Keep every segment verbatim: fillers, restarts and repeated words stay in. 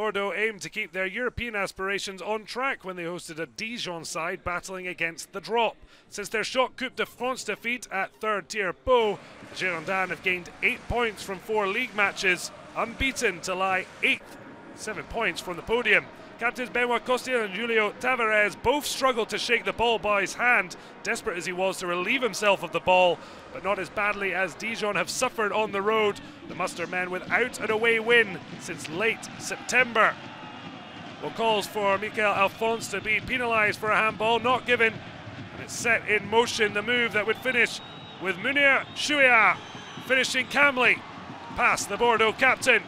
Bordeaux aimed to keep their European aspirations on track when they hosted a Dijon side battling against the drop. Since their shock Coupe de France defeat at third-tier Pau, the Girondins have gained eight points from four league matches, unbeaten to lie eighth, seven points from the podium. Captains Benoit Costil and Julio Tavares both struggled to shake the ball by his hand, desperate as he was to relieve himself of the ball, but not as badly as Dijon have suffered on the road, the muster men without an away win since late September. Well, calls for Mickaël Alphonse to be penalised for a handball not given, and it set in motion the move that would finish with Mounir Chouiar finishing calmly past the Bordeaux captain.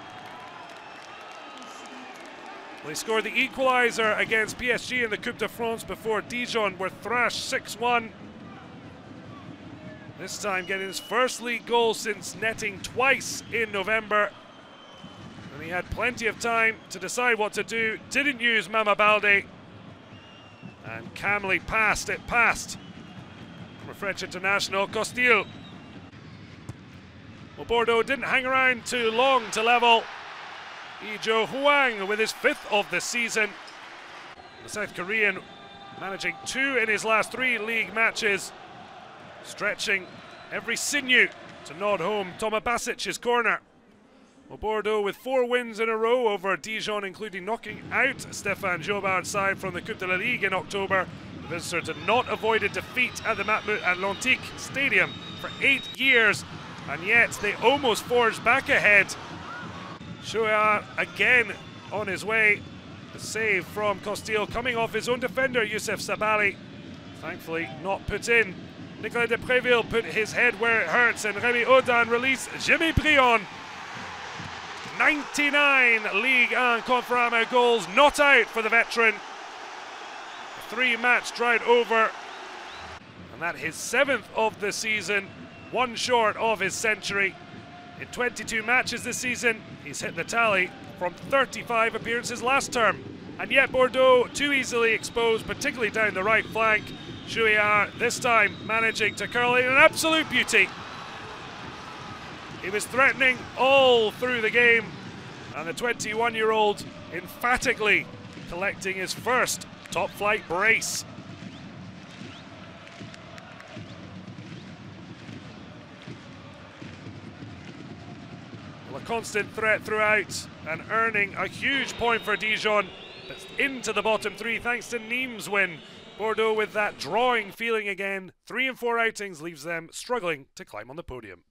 They scored the equaliser against P S G in the Coupe de France before Dijon were thrashed six one. This time getting his first league goal since netting twice in November. And he had plenty of time to decide what to do, didn't use Mama Balde. And calmly passed it past. From a French international, Costil. Well, Bordeaux didn't hang around too long to level. Ui-Jo Hwang with his fifth of the season. The South Korean managing two in his last three league matches, stretching every sinew to nod home Toma Basic's corner. Well, Bordeaux with four wins in a row over Dijon, including knocking out Stéphane Jobart's side from the Coupe de la Ligue in October. The visitor did not avoid a defeat at the Matmut Atlantique Stadium for eight years, and yet they almost forged back ahead. Chouiar again on his way. The save from Costil coming off his own defender, Youssef Sabali. Thankfully not put in. Nicolas de Préville put his head where it hurts, and Remy Oudin released Jimmy Brion. ninety-nine Ligue one Conforama goals not out for the veteran. Three-match drought over. And that his seventh of the season, one short of his century. In twenty-two matches this season, he's hit the tally from thirty-five appearances last term. And yet Bordeaux too easily exposed, particularly down the right flank. Chouiar this time managing to curl in an absolute beauty. He was threatening all through the game, and the twenty-one-year-old emphatically collecting his first top-flight brace. A constant threat throughout and earning a huge point for Dijon, but into the bottom three thanks to Nîmes' win. Bordeaux with that drawing feeling again. Three and four outings leaves them struggling to climb on the podium.